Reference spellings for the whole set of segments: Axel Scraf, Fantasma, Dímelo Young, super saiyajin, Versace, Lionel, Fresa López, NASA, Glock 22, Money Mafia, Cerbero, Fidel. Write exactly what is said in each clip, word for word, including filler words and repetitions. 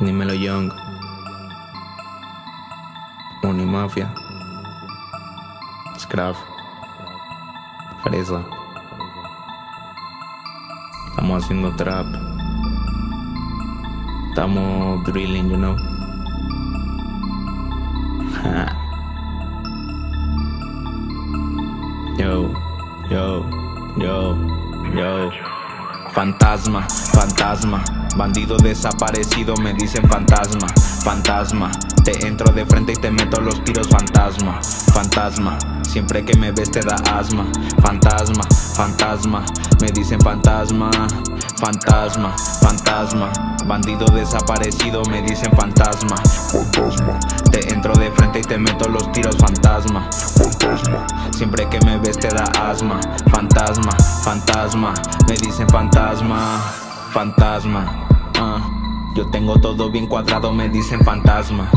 Dímelo Young, Money Mafia, Scrap, Fresa. Estamos haciendo trap, estamos drilling, you know. Yo, yo, yo, yo. Fantasma, fantasma, bandido desaparecido, me dicen fantasma. Fantasma, te entro de frente y te meto los tiros, fantasma. Fantasma, siempre que me ves te da asma. Fantasma, fantasma, me dicen fantasma. Fantasma, fantasma, bandido desaparecido, me dicen fantasma. Fantasma, te entro de frente y te meto los tiros, fantasma. Fantasma, siempre que me ves te da asma. Fantasma, fantasma, me dicen fantasma. Fantasma, uh, yo tengo todo bien cuadrado, me dicen fantasma.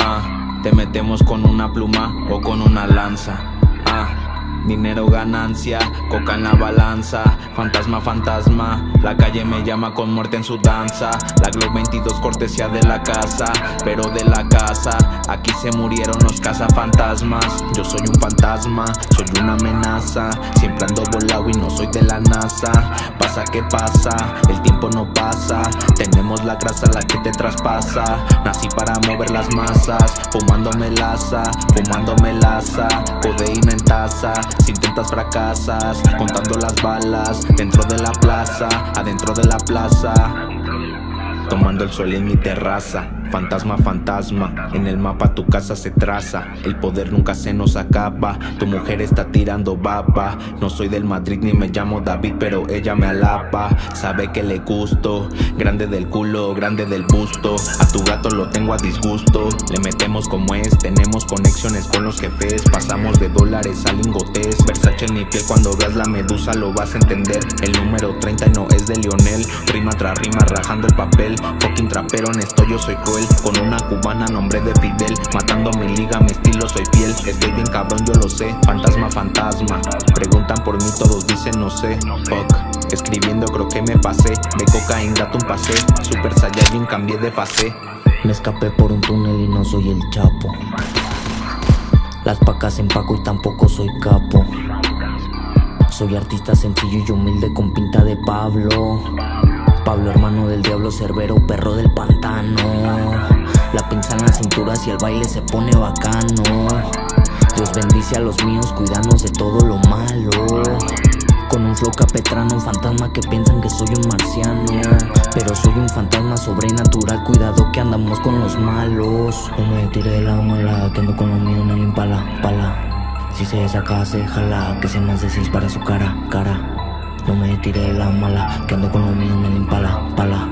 uh, Te metemos con una pluma o con una lanza. uh, Dinero, ganancia, coca en la balanza. Fantasma, fantasma, la calle me llama con muerte en su danza. La Glock veintidós cortesía de la casa, pero de la casa. Aquí se murieron los cazafantasmas. Yo soy un fantasma, soy una amenaza. Siempre ando volado y no soy de la NASA. Pasa que pasa, el tiempo no pasa. Tenemos la grasa la que te traspasa. Nací para mover las masas, fumando melaza, fumando melaza, codeína en taza. Si intentas fracasas, contando las balas, dentro de la plaza, adentro de la plaza, tomando el sol en mi terraza. Fantasma, fantasma, en el mapa tu casa se traza. El poder nunca se nos acaba, tu mujer está tirando baba. No soy del Madrid ni me llamo David, pero ella me alapa. Sabe que le gusto, grande del culo, grande del busto. A tu gato lo tengo a disgusto, le metemos como es. Tenemos conexiones con los jefes, pasamos de dólares a lingotes. Versace en mi piel, cuando veas la medusa lo vas a entender. El número treinta no es de Lionel, rima tras rima rajando el papel. Fucking trapero en esto yo soy cruel, con una cubana nombre de Fidel. Matando mi liga, mi estilo soy fiel. Estoy bien cabrón, yo lo sé. Fantasma, fantasma, preguntan por mí, todos dicen no sé. Fuck, escribiendo creo que me pasé. De cocaína gato un pasé, super saiyajin cambié de pasé. Me escapé por un túnel y no soy el Chapo. Las pacas empaco y tampoco soy capo. Soy artista sencillo y humilde con pinta de Pablo. Pablo, hermano del diablo, Cerbero, perro del pantano. La pinza en la cintura si el baile se pone bacano. Dios bendice a los míos, cuidarnos de todo lo malo. Con un flow capetrano, un fantasma que piensan que soy un marciano. Pero soy un fantasma sobrenatural, cuidado que andamos con los malos. No me tiré de la mala, que ando con lo mío en el impala, pala. Si se saca, se jala, que se me hace seis para su cara, cara. No me tiré de la mala, que ando con lo mío en el impala, pala.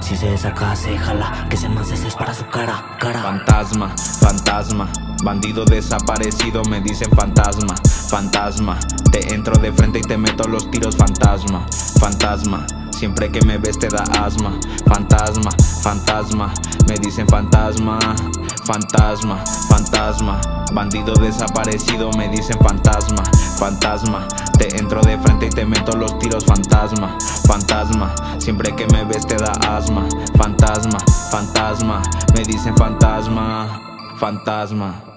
Si se saca, se jala, que se me hace seis para su cara, cara. Fantasma, fantasma, bandido desaparecido, me dicen fantasma. Fantasma, te entro de frente y te meto los tiros, fantasma. Fantasma, siempre que me ves te da asma. Fantasma, fantasma, me dicen fantasma. Fantasma, fantasma, bandido desaparecido, me dicen fantasma. Fantasma, te entro de frente y te meto los tiros, fantasma. Fantasma, siempre que me ves te da asma. Fantasma, fantasma, me dicen fantasma. Fantasma.